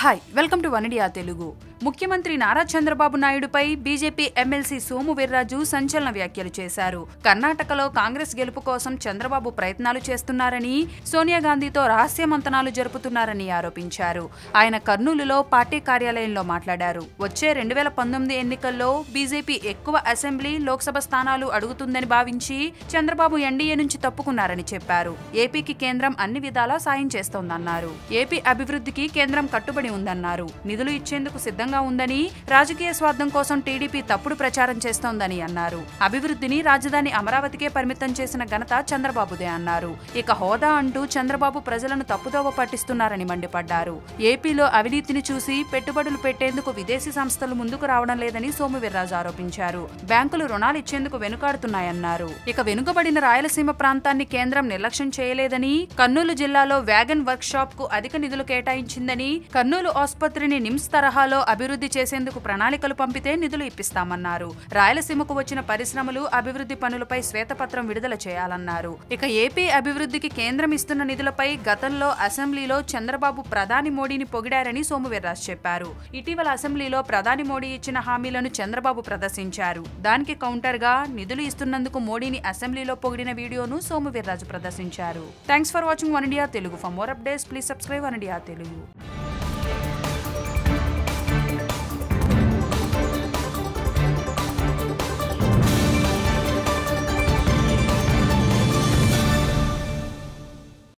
Hi, welcome to Oneindia Telugu. ముఖ్యమంత్రి నారా చంద్రబాబు నాయుడుపై BJP MLC Somu Veerraju సంచలన వ్యాఖ్యలు చేశారు. కర్ణాటకలో కాంగ్రెస్ గెలుపు కోసం చంద్రబాబు ప్రయత్నాలు చేస్తున్నారని, సోనియా గాంధీతో రహస్య మంతనాలు జరుపుతున్నారని ఆరోపించారు. ఆయన కర్నూలులో పార్టీ కార్యాలయంలో మాట్లాడారు. వచ్చే 2019 ఎన్నికల్లో బీజేపీ ఎక్కువ అసెంబ్లీ, లోక్సభ స్థానాలు అడుగుతుందని భావించి చంద్రబాబు ఎన్డీఏ నుంచి తప్పుకున్నారని చెప్పారు. ఏపీకి కేంద్రం అన్ని విధాలా సాయం చేస్తోందన్నారు. ఏపీ అభివృద్ధికి కేంద్రం కట్టుబడి ఉందన్నారు. నిధులు ఇచ్చేందుకు సిద్ధంగా ఉందని, రాజకీయ స్వార్థం కోసం టీడీపీ తప్పుడు ప్రచారం చేస్తోందని అన్నారు. అభివృద్ధిని రాజధాని అమరావతికే పరిమితం చేసిన ఘనత చంద్రబాబుదే అన్నారు. ఇక హోదా అంటూ చంద్రబాబు ప్రజలను తప్పుదోవ పట్టిస్తున్నారని మండిపడ్డారు. ఏపీలో అవినీతిని చూసి పెట్టుబడులు పెట్టేందుకు విదేశీ సంస్థలు ముందుకు రావడం లేదని సోము వీర్రాజు ఆరోపించారు. బ్యాంకులు రుణాలు ఇచ్చేందుకు వెనుకాడుతున్నాయన్నారు. ఇక వెనుకబడిన రాయలసీమ ప్రాంతాన్ని కేంద్రం నిర్లక్ష్యం చేయలేదని, కర్నూలు జిల్లాలో వ్యాగన్ వర్క్ షాప్ కు అధిక నిధులు కేటాయించిందని, కర్నూలు ఆసుపత్రిని నిమ్స్ తరహాలో అభివృద్ధి చేసేందుకు ప్రణాళికలు పంపితే నిధులు ఇప్పిస్తామన్నారు. రాయలసీమకు వచ్చిన పరిశ్రమలు, అభివృద్ధి పనులపై శ్వేతపత్రం విడుదల చేయాలన్నారు. ఇక ఏపీ అభివృద్ధికి కేంద్రం ఇస్తున్న నిధులపై గతంలో అసెంబ్లీలో చంద్రబాబు ప్రధాని మోడీని పొగిడారని సోము వీర్రాజు చెప్పారు. ఇటీవల అసెంబ్లీలో ప్రధాని మోడీ ఇచ్చిన హామీలను చంద్రబాబు ప్రదర్శించారు. దానికి కౌంటర్ గా నిధులు ఇస్తున్నందుకు మోడీని అసెంబ్లీలో పొగిడిన వీడియోను సోము వీర్రాజు ప్రదర్శించారు. Thanks for watching Oneindia Telugu. For more updates please subscribe Oneindia Telugu.